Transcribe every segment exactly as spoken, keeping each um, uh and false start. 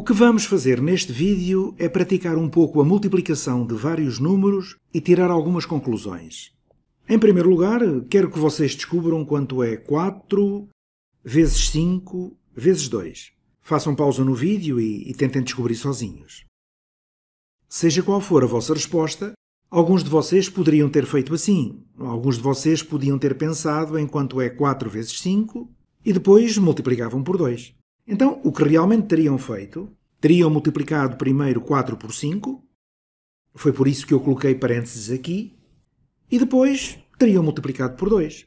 O que vamos fazer neste vídeo é praticar um pouco a multiplicação de vários números e tirar algumas conclusões. Em primeiro lugar, quero que vocês descubram quanto é quatro vezes cinco vezes dois. Façam pausa no vídeo e, e tentem descobrir sozinhos. Seja qual for a vossa resposta, alguns de vocês poderiam ter feito assim. Alguns de vocês podiam ter pensado em quanto é quatro vezes cinco e depois multiplicavam por dois. Então, o que realmente teriam feito? Teriam multiplicado primeiro quatro por cinco, foi por isso que eu coloquei parênteses aqui, e depois teriam multiplicado por dois.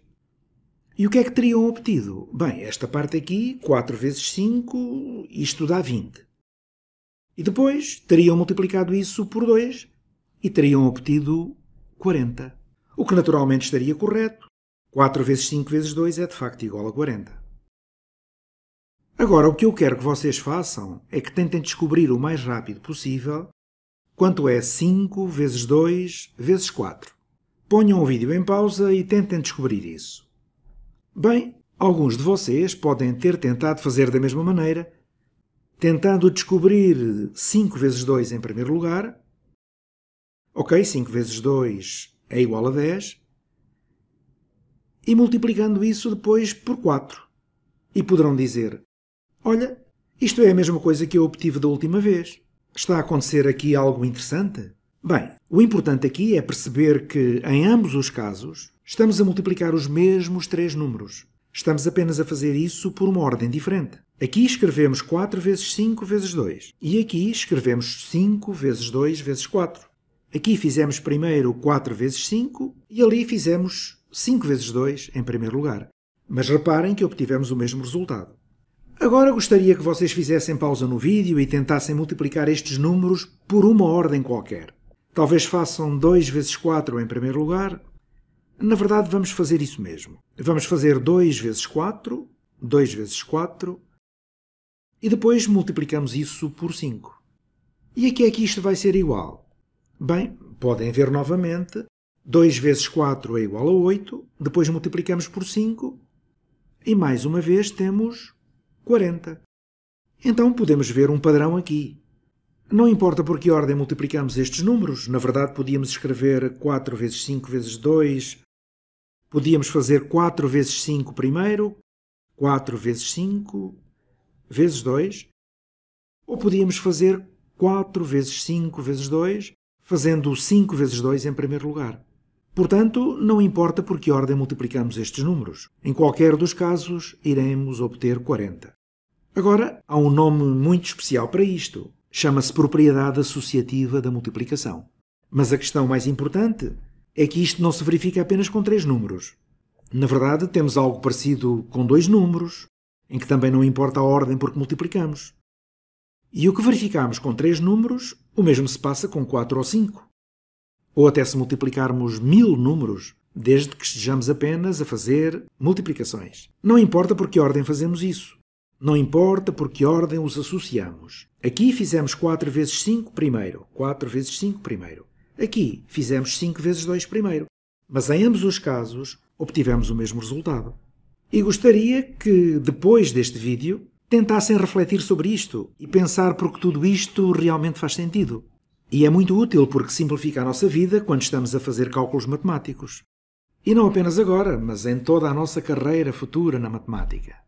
E o que é que teriam obtido? Bem, esta parte aqui, quatro vezes cinco, isto dá vinte. E depois teriam multiplicado isso por dois e teriam obtido quarenta. O que naturalmente estaria correto. quatro vezes cinco vezes dois é de facto igual a quarenta. Agora, o que eu quero que vocês façam é que tentem descobrir o mais rápido possível quanto é cinco vezes dois vezes quatro. Ponham o vídeo em pausa e tentem descobrir isso. Bem, alguns de vocês podem ter tentado fazer da mesma maneira, tentando descobrir cinco vezes dois em primeiro lugar. Ok, cinco vezes dois é igual a dez. E multiplicando isso depois por quatro. E poderão dizer: olha, isto é a mesma coisa que eu obtive da última vez. Está a acontecer aqui algo interessante? Bem, o importante aqui é perceber que, em ambos os casos, estamos a multiplicar os mesmos três números. Estamos apenas a fazer isso por uma ordem diferente. Aqui escrevemos quatro vezes cinco vezes dois. E aqui escrevemos cinco vezes dois vezes quatro. Aqui fizemos primeiro quatro vezes cinco e ali fizemos cinco vezes dois em primeiro lugar. Mas reparem que obtivemos o mesmo resultado. Agora gostaria que vocês fizessem pausa no vídeo e tentassem multiplicar estes números por uma ordem qualquer. Talvez façam dois vezes quatro em primeiro lugar. Na verdade, vamos fazer isso mesmo. Vamos fazer dois vezes quatro, dois vezes quatro, e depois multiplicamos isso por cinco. E a que é que isto vai ser igual? Bem, podem ver novamente. dois vezes quatro é igual a oito, depois multiplicamos por cinco, e mais uma vez temos quarenta. Então podemos ver um padrão aqui. Não importa por que ordem multiplicamos estes números. Na verdade, podíamos escrever quatro vezes cinco vezes dois. Podíamos fazer quatro vezes cinco primeiro, quatro vezes cinco vezes dois. Ou podíamos fazer quatro vezes cinco vezes dois, fazendo cinco vezes dois em primeiro lugar. Portanto, não importa por que ordem multiplicamos estes números. Em qualquer dos casos, iremos obter quarenta. Agora, há um nome muito especial para isto. Chama-se propriedade associativa da multiplicação. Mas a questão mais importante é que isto não se verifica apenas com três números. Na verdade, temos algo parecido com dois números, em que também não importa a ordem por que multiplicamos. E o que verificamos com três números, o mesmo se passa com quatro ou cinco. Ou até se multiplicarmos mil números, desde que estejamos apenas a fazer multiplicações. Não importa por que ordem fazemos isso. Não importa por que ordem os associamos. Aqui fizemos quatro vezes cinco primeiro, quatro vezes cinco primeiro. Aqui fizemos cinco vezes dois primeiro. Mas em ambos os casos, obtivemos o mesmo resultado. E gostaria que, depois deste vídeo, tentassem refletir sobre isto e pensar porque tudo isto realmente faz sentido. E é muito útil porque simplifica a nossa vida quando estamos a fazer cálculos matemáticos. E não apenas agora, mas em toda a nossa carreira futura na matemática.